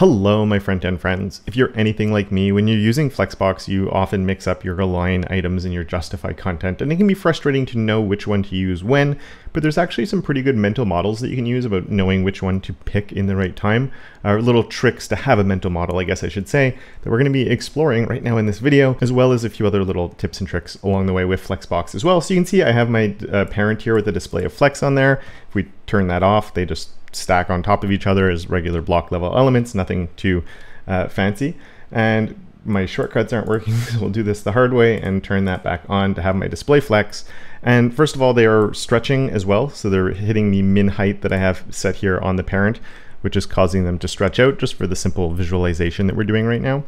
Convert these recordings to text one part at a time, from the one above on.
Hello, my front-end friends. If you're anything like me, when you're using Flexbox, you often mix up your align items and your justify content, and it can be frustrating to know which one to use when, but there's actually some pretty good mental models that you can use about knowing which one to pick in the right time, or little tricks to have a mental model, I guess I should say, that we're gonna be exploring right now in this video, as well as a few other little tips and tricks along the way with Flexbox as well. So you can see I have my parent here with a display of flex on there. If we turn that off, they just stack on top of each other as regular block level elements, nothing too fancy. And my shortcuts aren't working, so we'll do this the hard way and turn that back on to have my display flex. And first of all, they are stretching as well. So they're hitting the min height that I have set here on the parent, which is causing them to stretch out just for the simple visualization that we're doing right now.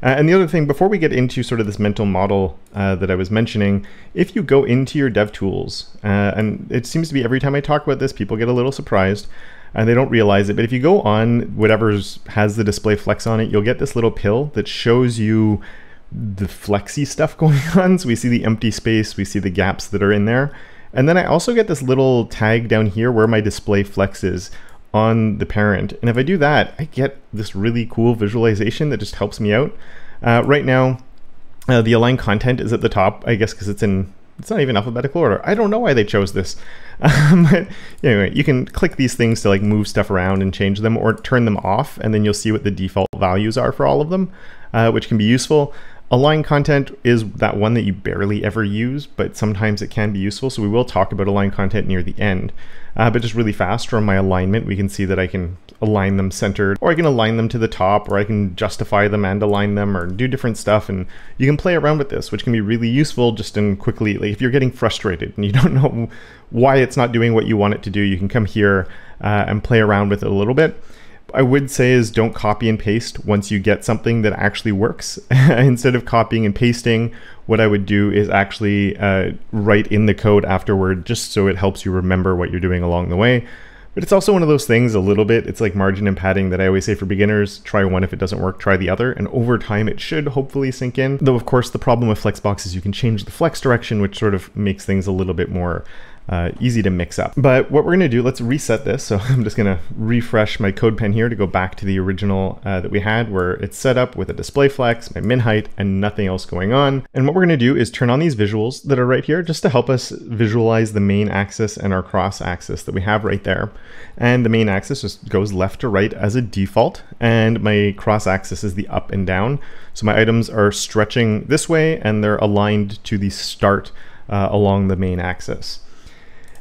And the other thing, before we get into sort of this mental model that I was mentioning, if you go into your DevTools, and it seems to be every time I talk about this, people get a little surprised and they don't realize it, but if you go on whatever's has the display flex on it, you'll get this little pill that shows you the flexy stuff going on. So we see the empty space, we see the gaps that are in there. And then I also get this little tag down here where my display flex is on the parent. And if I do that, I get this really cool visualization that just helps me out. Right now, the align content is at the top, I guess, because it's not even alphabetical order. I don't know why they chose this. But anyway, you can click these things to like move stuff around and change them or turn them off, and then you'll see what the default values are for all of them, which can be useful. Align content is that one that you barely ever use, but sometimes it can be useful. So we will talk about align content near the end, but just really fast from my alignment, we can see that I can align them centered, or I can align them to the top, or I can justify them and align them, or do different stuff. And you can play around with this, which can be really useful just in quickly, like if you're getting frustrated and you don't know why it's not doing what you want it to do, you can come here and play around with it a little bit. I would say is don't copy and paste once you get something that actually works. Instead of copying and pasting, what I would do is actually write in the code afterward, just so it helps you remember what you're doing along the way. But it's also one of those things a little bit, it's like margin and padding that I always say for beginners, try one, if it doesn't work, try the other. And over time, it should hopefully sink in. Though of course, the problem with Flexbox is you can change the flex direction, which sort of makes things a little bit more easy to mix up. But what we're gonna do, let's reset this. So I'm just gonna refresh my CodePen here to go back to the original that we had, where it's set up with a display flex, my min height, and nothing else going on. And what we're gonna do is turn on these visuals that are right here, just to help us visualize the main axis and our cross axis that we have right there. And the main axis just goes left to right as a default, and my cross axis is the up and down. So my items are stretching this way, and they're aligned to the start along the main axis.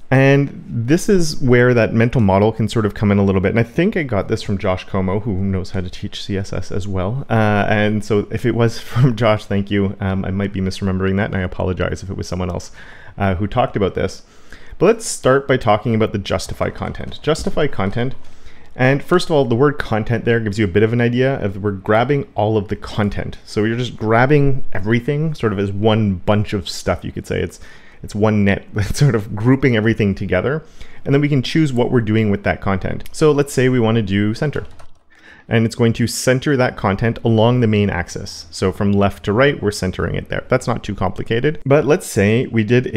And this is where that mental model can sort of come in a little bit. And I think I got this from Josh Como, who knows how to teach CSS as well. And so if it was from Josh, thank you. I might be misremembering that, and I apologize if it was someone else who talked about this. But let's start by talking about the justify content. Justify content. And first of all, the word content there gives you a bit of an idea of we're grabbing all of the content. So you're just grabbing everything sort of as one bunch of stuff, you could say. It's one net that's sort of grouping everything together. And then we can choose what we're doing with that content. So let's say we want to do center. And it's going to center that content along the main axis. So from left to right, we're centering it there. That's not too complicated. But let's say we did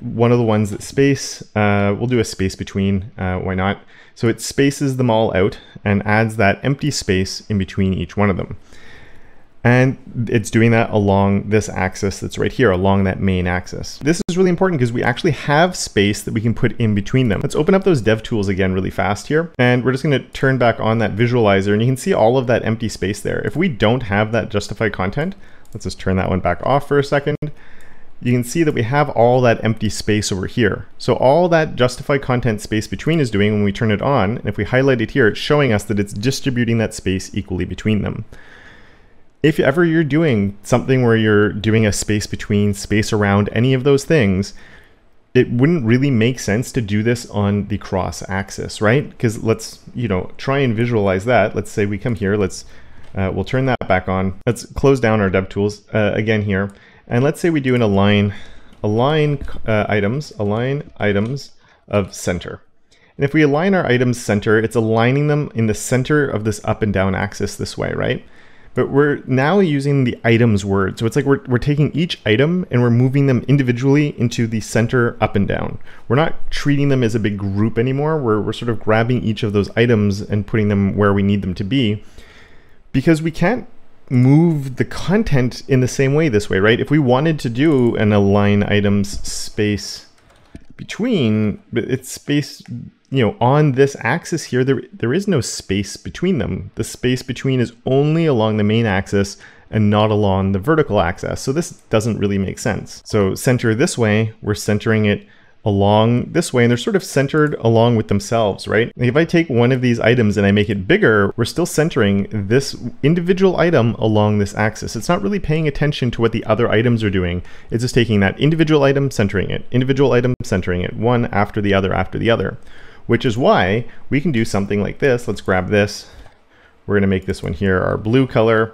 one of the ones that space, we'll do a space between, why not? So it spaces them all out and adds that empty space in between each one of them. And it's doing that along this axis that's right here, along that main axis. This is really important because we actually have space that we can put in between them. Let's open up those DevTools again really fast here. And we're just gonna turn back on that visualizer, and you can see all of that empty space there. If we don't have that justify content, let's just turn that one back off for a second. You can see that we have all that empty space over here. So all that justify content space between is doing when we turn it on, and if we highlight it here, it's showing us that it's distributing that space equally between them. If ever you're doing something where you're doing a space between, space around, any of those things, it wouldn't really make sense to do this on the cross axis, right? Because let's, you know, try and visualize that. Let's say we come here, we'll turn that back on. Let's close down our DevTools again here. And let's say we do an align items of center. And if we align our items center, it's aligning them in the center of this up and down axis this way, right? But we're now using the items word. So it's like we're taking each item and we're moving them individually into the center up and down. We're not treating them as a big group anymore. We're sort of grabbing each of those items and putting them where we need them to be. because we can't move the content in the same way this way, right? If we wanted to do an align items space between, it's space, you know, on this axis here, there is no space between them. The space between is only along the main axis and not along the vertical axis. So this doesn't really make sense. So center this way, we're centering it along this way, and they're sort of centered along with themselves, right? If I take one of these items and I make it bigger, we're still centering this individual item along this axis. It's not really paying attention to what the other items are doing. It's just taking that individual item, centering it, individual item, centering it, one after the other, which is why we can do something like this. Let's grab this. We're gonna make this one here our blue color.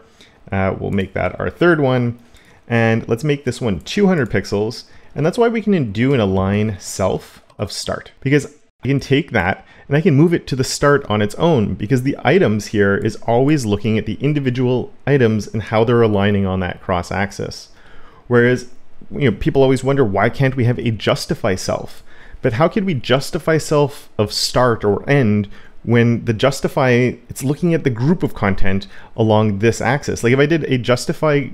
We'll make that our third one. And let's make this one 200 pixels. And that's why we can do an align self of start, because I can take that and I can move it to the start on its own, because the items here is always looking at the individual items and how they're aligning on that cross axis. Whereas, you know, people always wonder, why can't we have a justify self? But how could we justify self of start or end when the justify, it's looking at the group of content along this axis? Like if I did a justify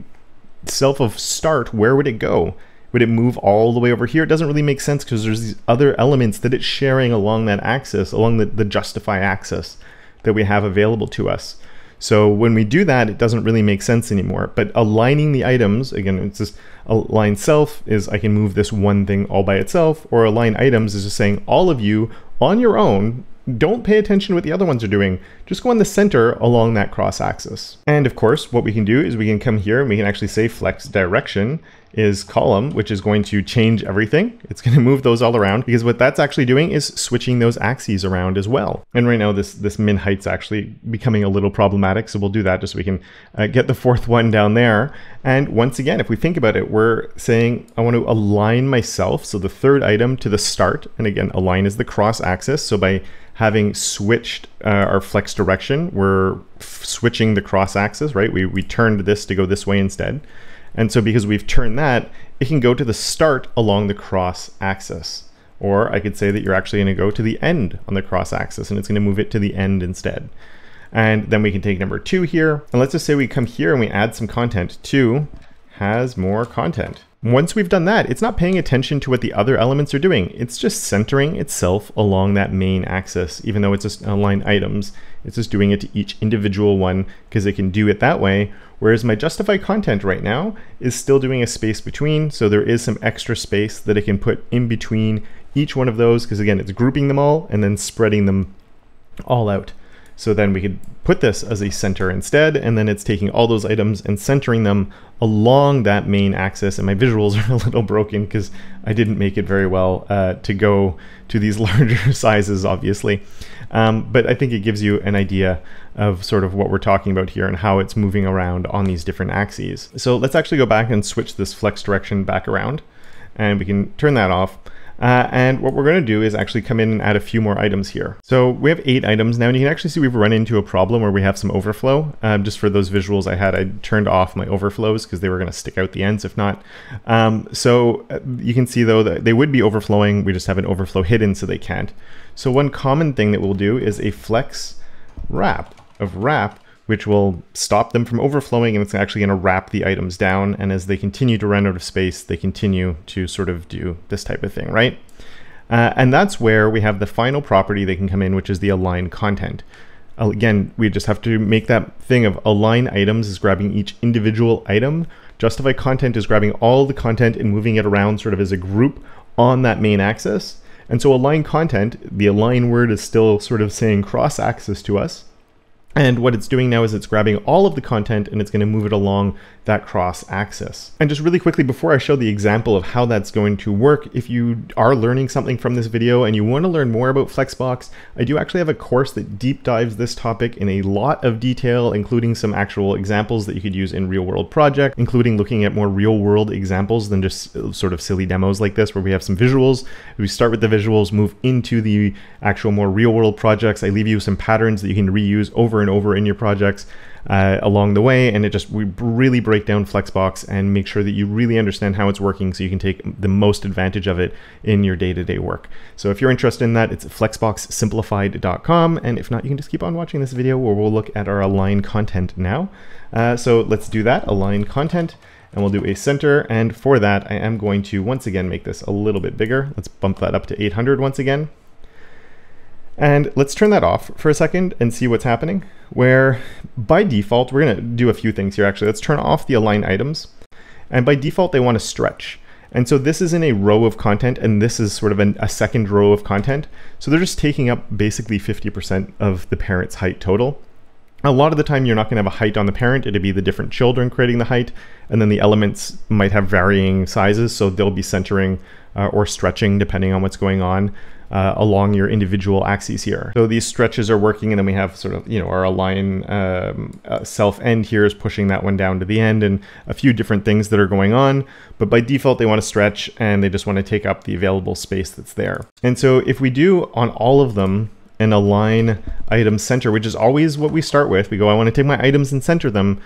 self of start, where would it go? Would it move all the way over here? It doesn't really make sense because there's these other elements that it's sharing along that axis, along the justify axis that we have available to us. So when we do that, it doesn't really make sense anymore. But aligning the items, again, it's just align self is I can move this one thing all by itself, or align items is just saying all of you on your own, don't pay attention to what the other ones are doing. Just go in the center along that cross axis. And of course, what we can do is we can come here and we can actually say flex-direction is column, which is going to change everything. It's going to move those all around, because what that's actually doing is switching those axes around as well. And right now this min height's actually becoming a little problematic. So we'll do that just so we can get the fourth one down there. And once again, if we think about it, we're saying I want to align myself. So the third item to the start, and again, align is the cross axis. So by having switched our flex direction, we're switching the cross axis, right? We turned this to go this way instead. And so because we've turned that, it can go to the start along the cross axis. Or I could say that you're actually going to go to the end on the cross axis, and it's going to move it to the end instead. And then we can take number 2 here. And let's just say we come here and we add some content to has more content. Once we've done that, it's not paying attention to what the other elements are doing. It's just centering itself along that main axis, even though it's just align items. It's just doing it to each individual one because it can do it that way. Whereas my justify content right now is still doing a space between. So there is some extra space that it can put in between each one of those, because again, it's grouping them all and then spreading them all out. So then we could put this as a center instead, and then it's taking all those items and centering them along that main axis. And my visuals are a little broken because I didn't make it very well to go to these larger sizes, obviously. But I think it gives you an idea of sort of what we're talking about here and how it's moving around on these different axes. So let's actually go back and switch this flex direction back around, and we can turn that off. And what we're going to do is actually come in and add a few more items here. So we have 8 items now, and you can actually see we've run into a problem where we have some overflow. Just for those visuals I turned off my overflows because they were going to stick out the ends if not. So you can see though that they would be overflowing. We just have an overflow hidden so they can't. So one common thing that we'll do is a flex-wrap of wrap, which will stop them from overflowing, and it's actually going to wrap the items down. And as they continue to run out of space, they continue to sort of do this type of thing, right? And that's where we have the final property they can come in, which is the align content. Again, we just have to make that thing of align items is grabbing each individual item. Justify content is grabbing all the content and moving it around sort of as a group on that main axis. And so align content, the align word is still sort of saying cross axis to us. And what it's doing now is it's grabbing all of the content and it's going to move it along that cross axis. And just really quickly, before I show the example of how that's going to work, if you are learning something from this video and you want to learn more about Flexbox, I do actually have a course that deep dives this topic in a lot of detail, including some actual examples that you could use in real world projects, including looking at more real world examples than just sort of silly demos like this, where we have some visuals. We start with the visuals, move into the actual more real world projects. I leave you some patterns that you can reuse over and over in your projects. along the way, and we really break down Flexbox and make sure that you really understand how it's working so you can take the most advantage of it in your day-to-day work. So if you're interested in that, it's flexboxsimplified.com, and if not, you can just keep on watching this video where we'll look at our align content now. So let's do that, align content, and we'll do a center, and for that I am going to once again make this a little bit bigger. Let's bump that up to 800 once again. And let's turn that off for a second and see what's happening, where by default, we're going to do a few things here actually. Let's turn off the align items, and by default, they want to stretch. And so this is in a row of content, and this is sort of a second row of content. So they're just taking up basically 50% of the parent's height total. A lot of the time, you're not going to have a height on the parent. It'll be the different children creating the height, and then the elements might have varying sizes, so they'll be centering or stretching depending on what's going on along your individual axes here. So these stretches are working, and then we have sort of, you know, our align self end here is pushing that one down to the end, and a few different things that are going on. But by default, they want to stretch, and they just want to take up the available space that's there. And so if we do on all of them an align item center, which is always what we start with, we go, I want to take my items and center them.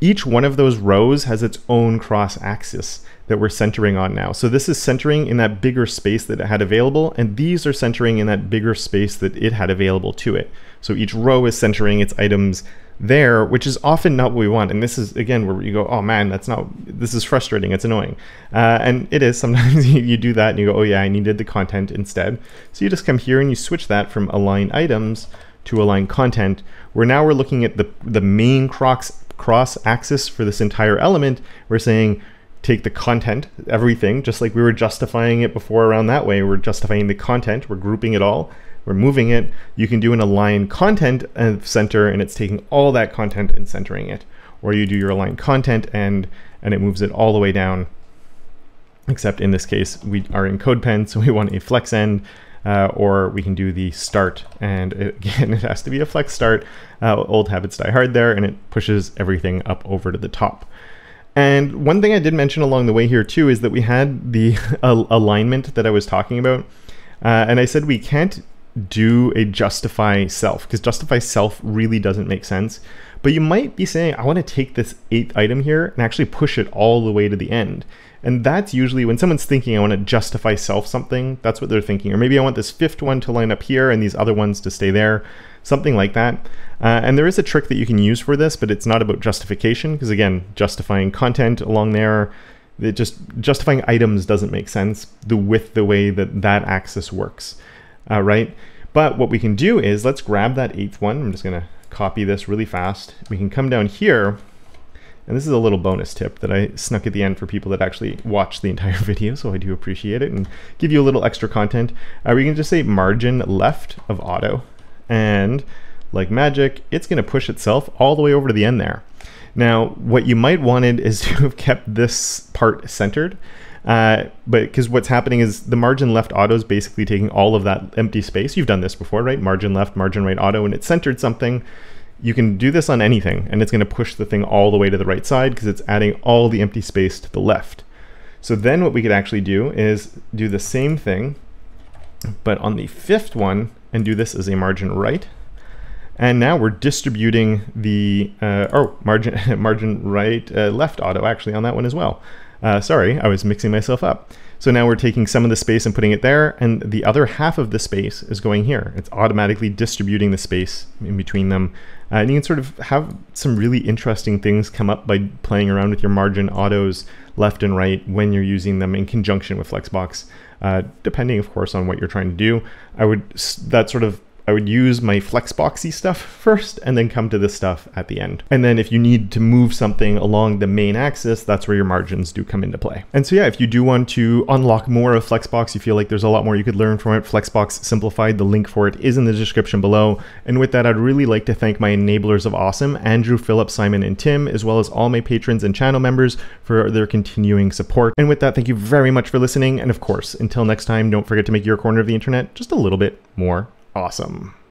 Each one of those rows has its own cross axis that we're centering on now. So this is centering in that bigger space that it had available, and these are centering in that bigger space that it had available to it. So each row is centering its items there, which is often not what we want. And this is, again, where you go, oh man, that's not, this is frustrating, it's annoying. And it is, sometimes you do that and you go, oh yeah, I needed the content instead. So you just come here and you switch that from align items to align content, where now we're looking at the main cross axis for this entire element. We're saying, take the content, everything, just like we were justifying it before around that way, we're justifying the content, we're grouping it all, we're moving it. You can do an align content and center, and it's taking all that content and centering it. Or you do your align content and it moves it all the way down, except in this case, we are in CodePen, so we want a flex end, or we can do the start. And again, it has to be a flex start, old habits die hard there, and it pushes everything up over to the top. And one thing I did mention along the way here too is that we had the alignment that I was talking about, and I said we can't do a justify-self, because justify-self really doesn't make sense. But you might be saying, I want to take this 8th item here and actually push it all the way to the end. And that's usually when someone's thinking, I want to justify-self something, that's what they're thinking. Or maybe I want this 5th one to line up here and these other ones to stay there, something like that. And there is a trick that you can use for this, but it's not about justification, because again, justifying content along there, it just, justifying items doesn't make sense with the way that that axis works. Right? But what we can do is, let's grab that 8th one. I'm just going to copy this really fast. We can come down here, and this is a little bonus tip that I snuck at the end for people that actually watch the entire video, so I do appreciate it and give you a little extra content. We can just say margin left of auto, and like magic, it's going to push itself all the way over to the end there. Now, what you might wanted is to have kept this part centered, but because what's happening is the margin left auto is basically taking all of that empty space. You've done this before, right? Margin left, margin right auto, and it centered something. You can do this on anything, and it's going to push the thing all the way to the right side because it's adding all the empty space to the left. So then what we could actually do is do the same thing, but on the 5th one, and do this as a margin right. And now we're distributing the margin right left auto actually on that one as well. Sorry, I was mixing myself up. So now we're taking some of the space and putting it there, and the other half of the space is going here. It's automatically distributing the space in between them. And you can sort of have some really interesting things come up by playing around with your margin autos left and right when you're using them in conjunction with Flexbox, depending of course on what you're trying to do. I would use my Flexboxy stuff first and then come to this stuff at the end. And then if you need to move something along the main axis, that's where your margins do come into play. And so yeah, if you do want to unlock more of Flexbox, you feel like there's a lot more you could learn from it, Flexbox Simplified, the link for it is in the description below. And with that, I'd really like to thank my enablers of awesome, Andrew, Philip, Simon, and Tim, as well as all my patrons and channel members for their continuing support. And with that, thank you very much for listening. And of course, until next time, don't forget to make your corner of the internet just a little bit more awesome.